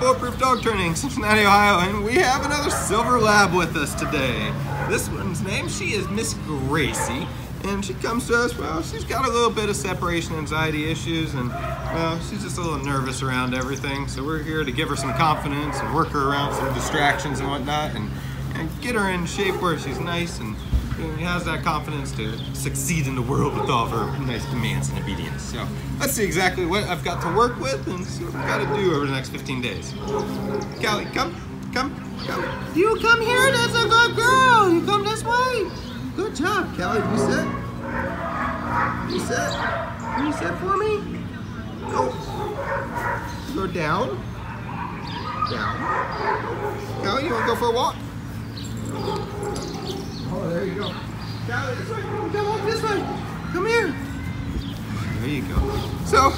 Bulletproof Dog Training, Cincinnati, Ohio, and we have another Silver Lab with us today. This one's name, she is Miss Gracie, and she comes to us, well, she's got a little bit of separation anxiety issues, and she's just a little nervous around everything, so we're here to give her some confidence and work her around some distractions and whatnot, and get her in shape where she's nice and has that confidence to succeed in the world with all of her nice demands and obedience. So let's see exactly what I've got to work with and see what I've got to do over the next 15 days. Cali, come. You come here, that's a good girl. You come this way. Good job, Cali. Reset. Reset. Reset for me. Go down. Down. Cali, you want to go for a walk? Oh, there you go. Cali, this way. Come on, this way. Come here. There you go. So,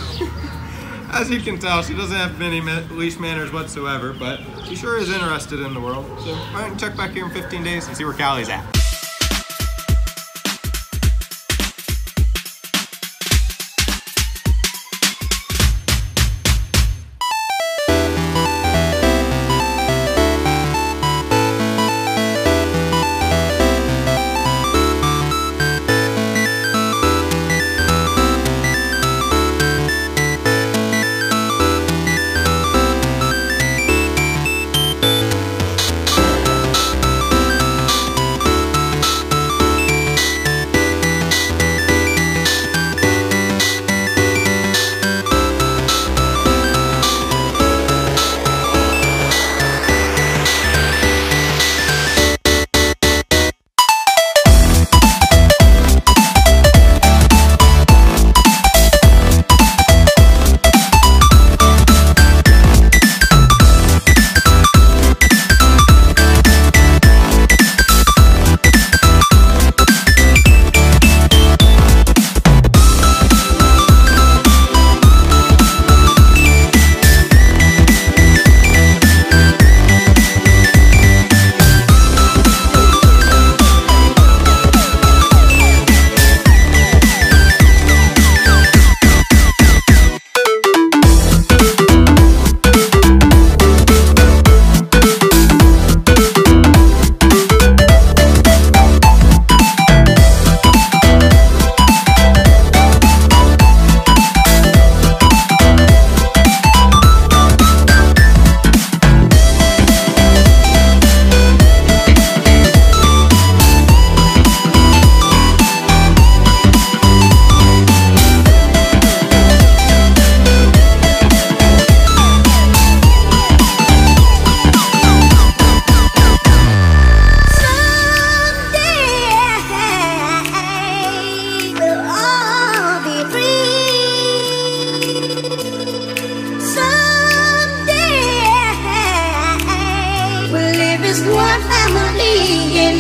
as you can tell, she doesn't have many leash manners whatsoever, but she sure is interested in the world. So, why don't you check back here in 15 days and see where Cali's at.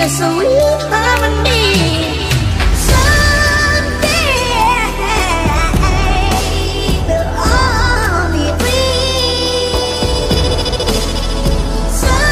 It's a weird harmony. Someday we'll all be free. Someday.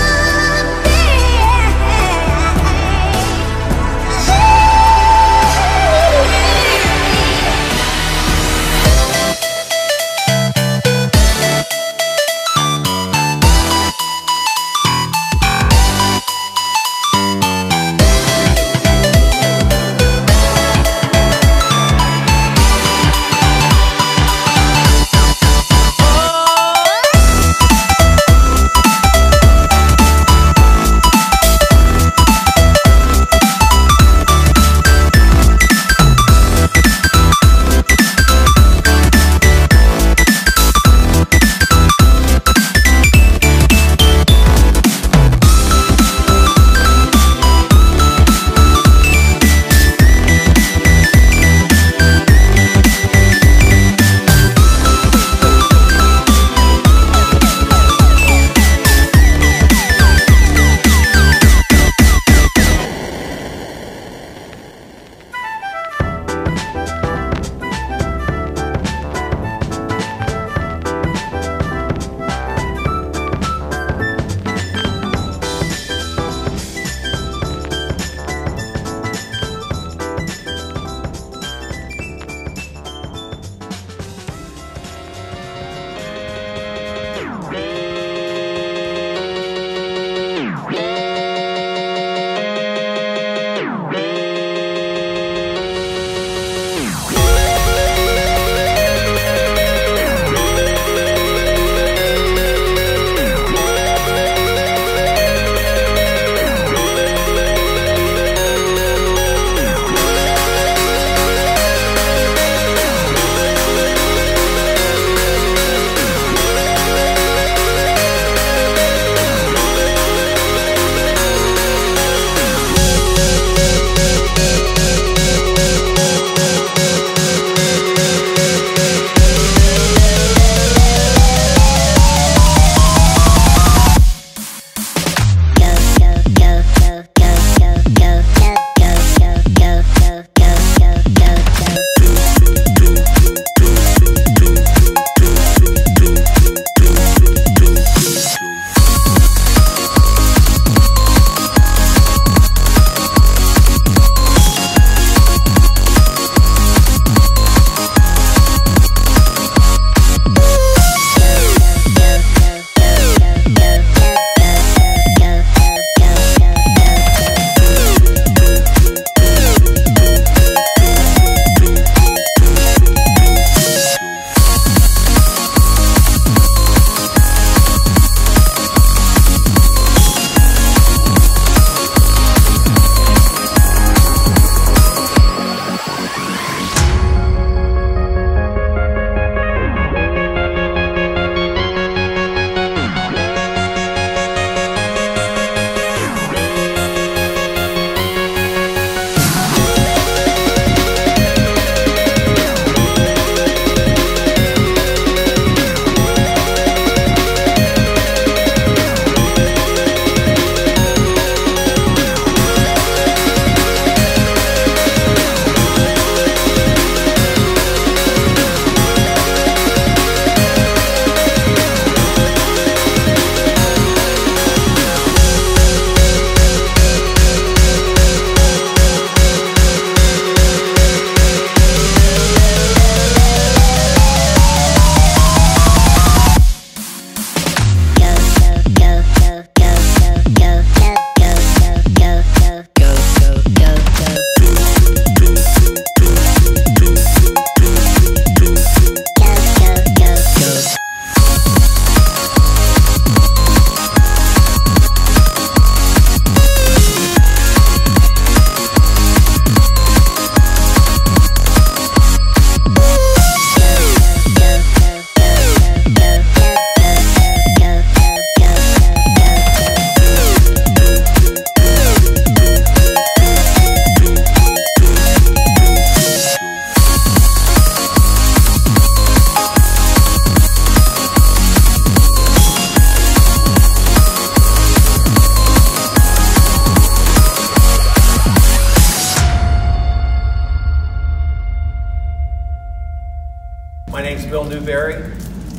Bill Newberry.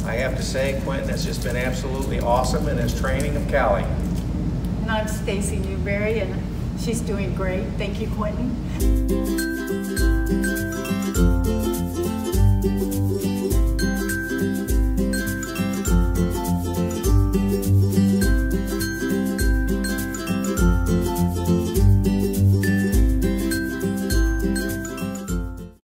I have to say, Quentin has just been absolutely awesome in his training of Cali. And I'm Stacy Newberry, and she's doing great. Thank you, Quentin.